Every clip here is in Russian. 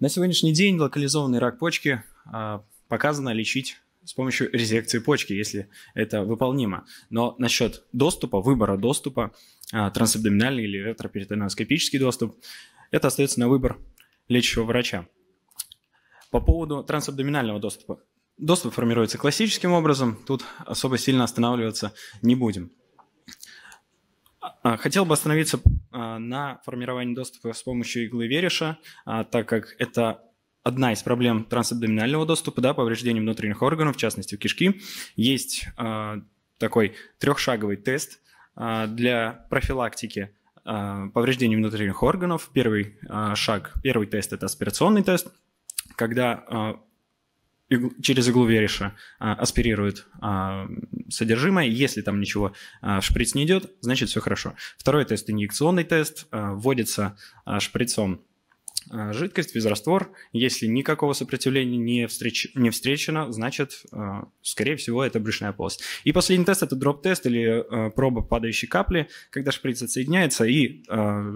На сегодняшний день локализованный рак почки показано лечить с помощью резекции почки, если это выполнимо. Но насчет доступа, выбора доступа, трансабдоминальный или ретроперитоноскопический доступ, это остается на выбор лечащего врача. По поводу трансабдоминального доступа. Доступ формируется классическим образом, тут особо сильно останавливаться не будем. Хотел бы остановиться на формировании доступа с помощью иглы Вереша, так как это одна из проблем трансабдоминального доступа, да, повреждения внутренних органов, в частности кишки. Есть такой трехшаговый тест для профилактики повреждений внутренних органов. Первый шаг, первый тест – это аспирационный тест, когда через иглу Вереша аспирируют содержимое. Если там ничего в шприц не идет, значит все хорошо. Второй тест – инъекционный тест. Вводится шприцом жидкость, физраствор. Если никакого сопротивления не встречено, значит, скорее всего, это брюшная полость. И последний тест – это дроп-тест или проба падающей капли, когда шприц отсоединяется, и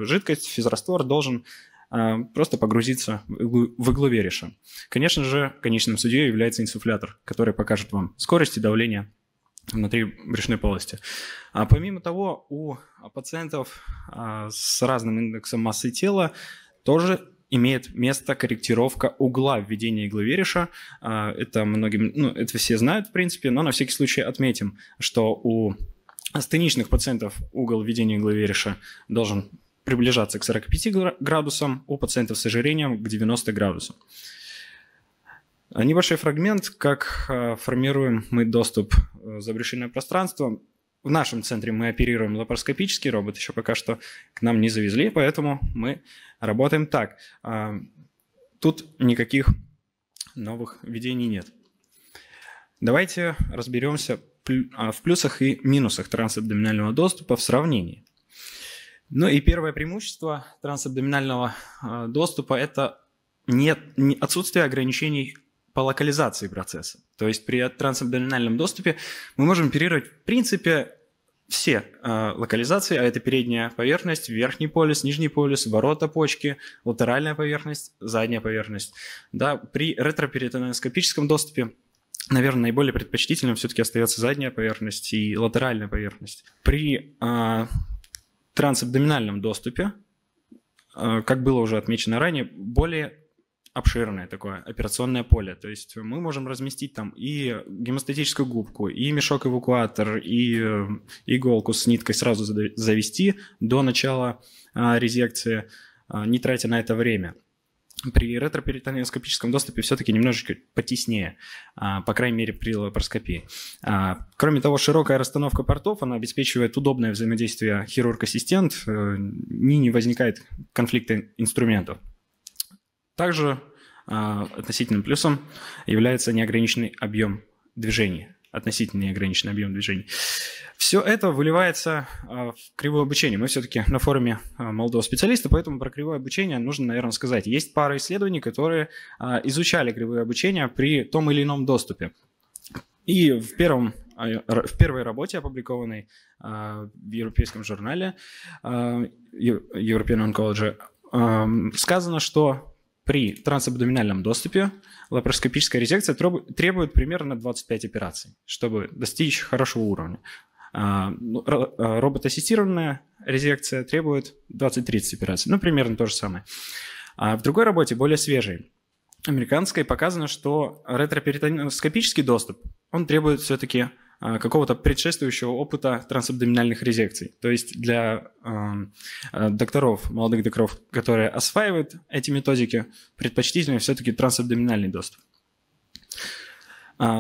жидкость, физраствор должен просто погрузиться в иглу Вереша. Конечно же, конечным судьей является инсуфлятор, который покажет вам скорость и давление внутри брюшной полости. А помимо того, у пациентов с разным индексом массы тела тоже имеет место корректировка угла введения иглы Вереша. Это многим, это все знают, в принципе, но на всякий случай отметим, что у астеничных пациентов угол введения иглы Вереша должен приближаться к 45 градусам, у пациентов с ожирением к 90 градусам. Небольшой фрагмент, как формируем мы доступ за брюшинное пространство. В нашем центре мы оперируем лапароскопический робот, еще пока что к нам не завезли, поэтому мы работаем так. Тут никаких новых введений нет. Давайте разберемся в плюсах и минусах трансабдоминального доступа в сравнении. Ну и первое преимущество трансабдоминального доступа – это отсутствие ограничений по локализации процесса. То есть при трансабдоминальном доступе мы можем оперировать, в принципе, все локализации, а это передняя поверхность, верхний полюс, нижний полюс, ворота почки, латеральная поверхность, задняя поверхность. Да, при ретроперитоноскопическом доступе, наверное, наиболее предпочтительным все-таки остается задняя поверхность и латеральная поверхность. При трансабдоминальном доступе, как было уже отмечено ранее, более обширное такое операционное поле. То есть мы можем разместить там и гемостатическую губку, и мешок-эвакуатор, и иголку с ниткой сразу завести до начала резекции, не тратя на это время. При ретроперитоноскопическом доступе все-таки немножечко потеснее, по крайней мере при лапароскопии. Кроме того, широкая расстановка портов, она обеспечивает удобное взаимодействие хирург-ассистент, не возникает конфликта инструментов. Также относительным плюсом является неограниченный объем движений. Все это выливается в кривое обучение. Мы все-таки на форуме молодого специалиста, поэтому про кривое обучение нужно, наверное, сказать. Есть пара исследований, которые изучали кривое обучение при том или ином доступе. И в первой работе, опубликованной в европейском журнале European Oncology, сказано, что при трансабдоминальном доступе лапароскопическая резекция требует примерно 25 операций, чтобы достичь хорошего уровня. Роботоассистированная резекция требует 20-30 операций. Ну, примерно то же самое. В другой работе, более свежей, американской, показано, что ретроперитоноскопический доступ, он требует все-таки какого-то предшествующего опыта трансабдоминальных резекций. То есть для докторов, молодых докторов, которые осваивают эти методики, предпочтительно все-таки трансабдоминальный доступ.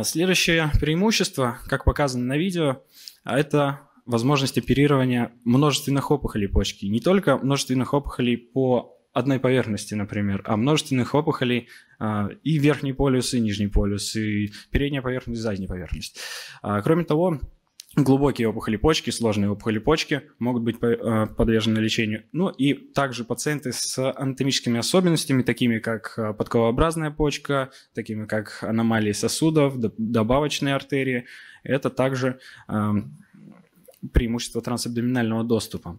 Следующее преимущество, как показано на видео, это возможность оперирования множественных опухолей почки. Не только множественных опухолей по одной поверхности, например, а множественных опухолей и верхний полюс, и нижний полюс, и передняя поверхность, и задняя поверхность. Кроме того, глубокие опухоли почки, сложные опухоли почки могут быть подвержены лечению. Ну и также пациенты с анатомическими особенностями, такими как подковообразная почка, такими как аномалии сосудов, добавочные артерии, это также преимущество трансабдоминального доступа.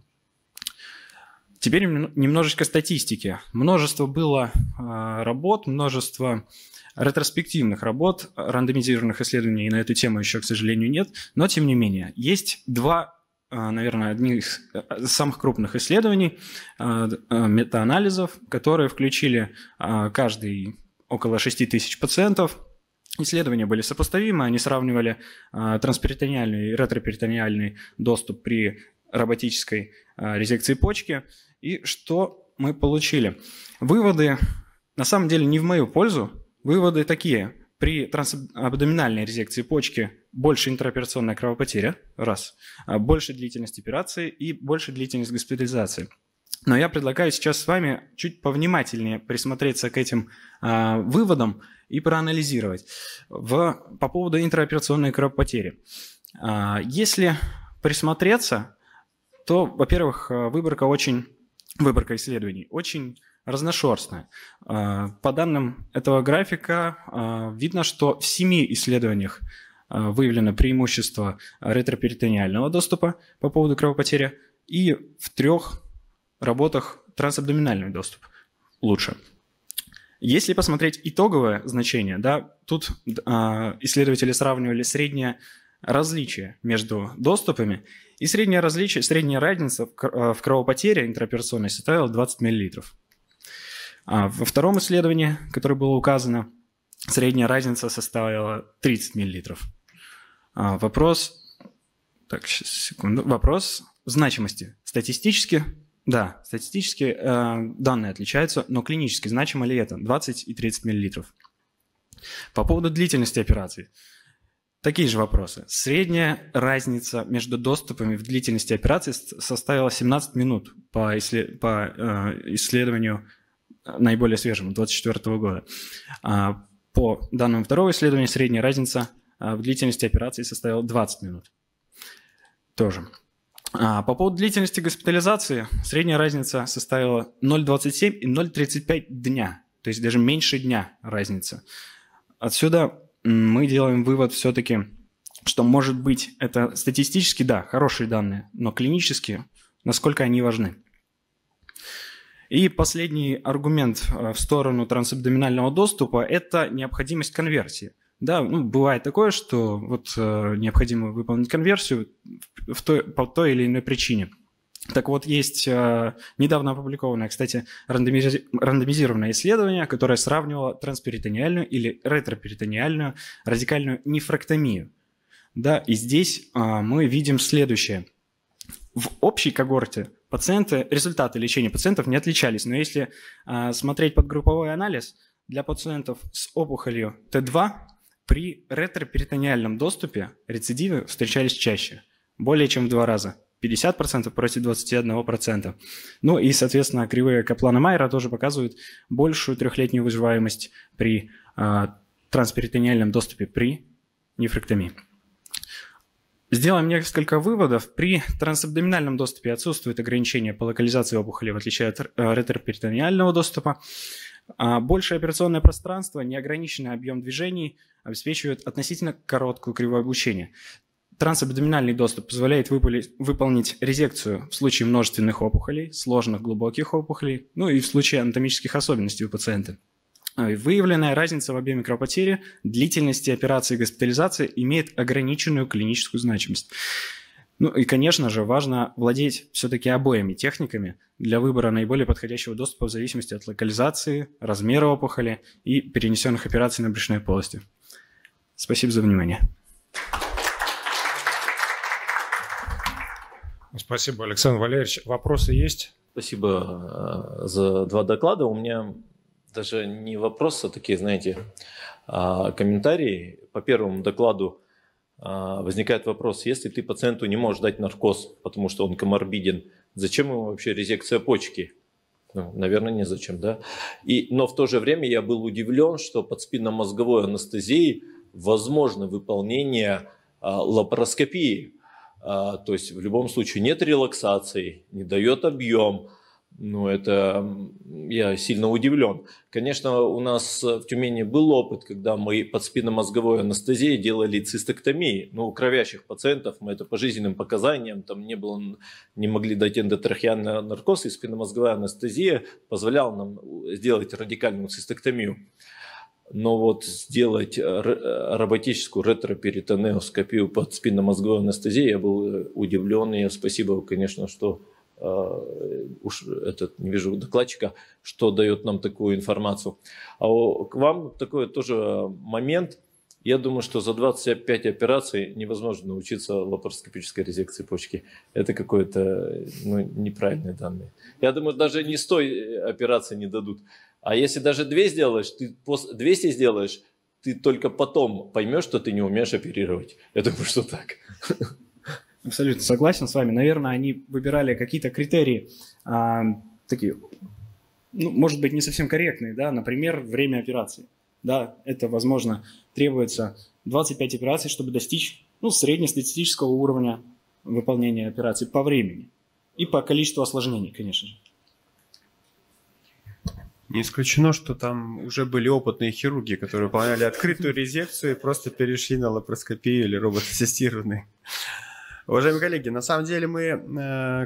Теперь немножечко статистики. Множество было работ, множество ретроспективных работ, рандомизированных исследований на эту тему еще, к сожалению, нет. Но, тем не менее, есть два, наверное, одни из самых крупных исследований, метаанализов, которые включили каждый около 6000 пациентов. Исследования были сопоставимы, они сравнивали трансперитониальный и ретроперитониальный доступ при роботической резекции почки. И что мы получили? Выводы, на самом деле, не в мою пользу. Выводы такие. При трансабдоминальной резекции почки больше интероперационная кровопотеря, раз, больше длительность операции и больше длительность госпитализации. Но я предлагаю сейчас с вами чуть повнимательнее присмотреться к этим выводам и проанализировать. По поводу интероперационной кровопотери. Если присмотреться, то, во-первых, выборка исследований очень разношерстная. По данным этого графика видно, что в 7 исследованиях выявлено преимущество ретроперитониального доступа по поводу кровопотери, и в 3 работах трансабдоминальный доступ лучше. Если посмотреть итоговое значение, да, тут исследователи сравнивали среднее различие между доступами, и средняя разница в кровопотере интероперационной составила 20 мл. А во втором исследовании, которое было указано, средняя разница составила 30 мл. Вопрос значимости. Статистически данные отличаются, но клинически значимо ли это? 20 и 30 мл. По поводу длительности операции. Такие же вопросы. Средняя разница между доступами в длительности операции составила 17 минут по исследованию наиболее свежему, 2024 года. По данным 2-го исследования, средняя разница в длительности операции составила 20 минут. Тоже. По поводу длительности госпитализации, средняя разница составила 0,27 и 0,35 дня, то есть даже меньше дня разница. Отсюда мы делаем вывод все-таки, что, может быть, это статистически, да, хорошие данные, но клинически, насколько они важны. И последний аргумент в сторону трансабдоминального доступа – это необходимость конверсии. Да, бывает такое, что необходимо выполнить конверсию по той или иной причине. Так вот, есть недавно опубликованное, кстати, рандомизированное исследование, которое сравнивало трансперитониальную или ретроперитониальную радикальную нефрактомию. Да, и здесь мы видим следующее. В общей когорте результаты лечения пациентов не отличались, но если смотреть подгрупповой анализ, для пациентов с опухолью Т2 при ретроперитониальном доступе рецидивы встречались чаще, более чем в 2 раза, 50% против 21%. Ну и, соответственно, кривые Каплана-Майера тоже показывают большую 3-летнюю выживаемость при трансперитониальном доступе при нефректомии. Сделаем несколько выводов. При трансабдоминальном доступе отсутствует ограничение по локализации опухоли, в отличие от ретроперитониального доступа. Большее операционное пространство, неограниченный объем движений обеспечивают относительно короткую кривую облучения. Трансабдоминальный доступ позволяет выполнить резекцию в случае множественных опухолей, сложных глубоких опухолей, ну и в случае анатомических особенностей у пациента. Выявленная разница в объеме кровопотери, длительности операции и госпитализации имеет ограниченную клиническую значимость. Ну и, конечно же, важно владеть все-таки обоими техниками для выбора наиболее подходящего доступа в зависимости от локализации, размера опухоли и перенесенных операций на брюшной полости. Спасибо за внимание. Спасибо, Александр Валерьевич. Вопросы есть? Спасибо за 2 доклада. У меня даже не вопросы, а такие, знаете, комментарии. По первому докладу возникает вопрос: если ты пациенту не можешь дать наркоз, потому что он коморбиден, зачем ему вообще резекция почки? Ну, наверное, не зачем, да? Но в то же время я был удивлен, что под спинномозговой анестезией возможно выполнение лапароскопии. То есть в любом случае нет релаксации, не дает объем, Ну, это я сильно удивлен. Конечно, у нас в Тюмени был опыт, когда мы под спинномозговой анестезией делали цистектомии. Но у кровящих пациентов мы это по жизненным показаниям, там не могли дать эндотрахеальный наркоз, и спинномозговая анестезия позволяла нам сделать радикальную цистектомию. Но вот сделать роботическую ретроперитонеоскопию под спинномозговой анестезией я был удивлен. И спасибо, конечно, что... не вижу докладчика, что дает нам такую информацию. А к вам такой тоже момент. Я думаю, что за 25 операций невозможно научиться лапароскопической резекции почки. Это какое-то неправильные данные. Я думаю, даже не 100 операций не дадут. А если даже 2 сделаешь, ты 200 сделаешь, ты только потом поймешь, что ты не умеешь оперировать. Я думаю, что так. Абсолютно согласен с вами. Наверное, они выбирали какие-то критерии, такие, ну, может быть, не совсем корректные, да, например, время операции. Да, это, возможно, требуется 25 операций, чтобы достичь, ну, среднестатистического уровня выполнения операции по времени и по количеству осложнений, конечно же. Не исключено, что там уже были опытные хирурги, которые выполняли открытую резекцию и просто перешли на лапароскопию или робот-ассистированные. Уважаемые коллеги, на самом деле мы,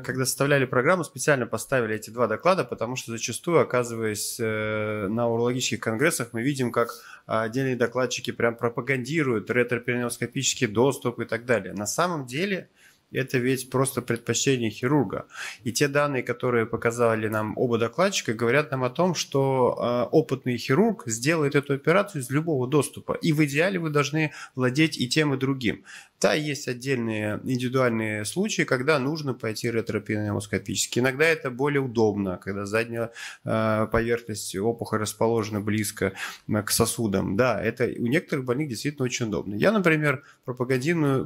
когда составляли программу, специально поставили эти 2 доклада, потому что зачастую, оказываясь на урологических конгрессах, мы видим, как отдельные докладчики прям пропагандируют ретроперинеоскопический доступ и так далее. На самом деле это ведь просто предпочтение хирурга. И те данные, которые показали нам оба докладчика, говорят нам о том, что опытный хирург сделает эту операцию из любого доступа. И в идеале вы должны владеть и тем, и другим. Да, есть отдельные индивидуальные случаи, когда нужно пойти ретроперинеоскопически. Иногда это более удобно, когда задняя поверхность опухоли расположена близко к сосудам. Да, это у некоторых больных действительно очень удобно. Я, например, пропагандирую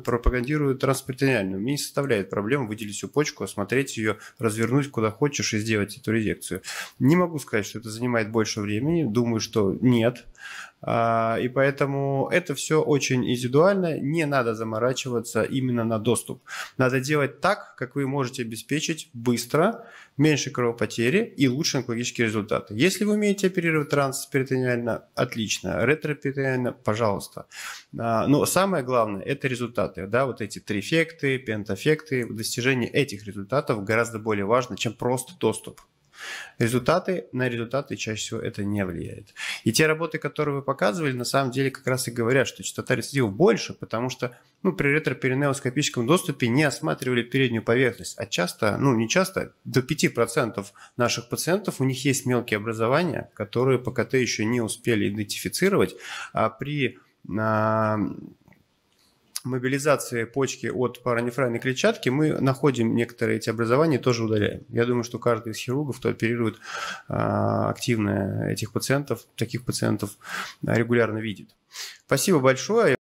трансперитониальную. Мне не составляет проблем выделить всю почку, осмотреть ее, развернуть куда хочешь и сделать эту резекцию. Не могу сказать, что это занимает больше времени. Думаю, что нет. И поэтому это все очень индивидуально, не надо заморачиваться именно на доступ. Надо делать так, как вы можете обеспечить быстро, меньше кровопотери и лучше онкологические результаты. Если вы умеете оперировать трансперитониально, отлично, ретроперитониально, пожалуйста. Но самое главное – это результаты. Да? Вот эти трифекты, пентафекты, достижение этих результатов гораздо более важно, чем просто доступ. Результаты на результаты чаще всего это не влияет. И те работы, которые вы показывали, на самом деле как раз и говорят, что частота рецидивов больше, потому что при ретроперинеоскопическом доступе не осматривали переднюю поверхность. А часто, не часто, до 5% наших пациентов, у них есть мелкие образования, которые по КТ еще не успели идентифицировать. А при мобилизации почки от паранефральной клетчатки мы находим некоторые эти образования и тоже удаляем. Я думаю, что каждый из хирургов, кто оперирует активно этих пациентов, таких пациентов регулярно видит. Спасибо большое.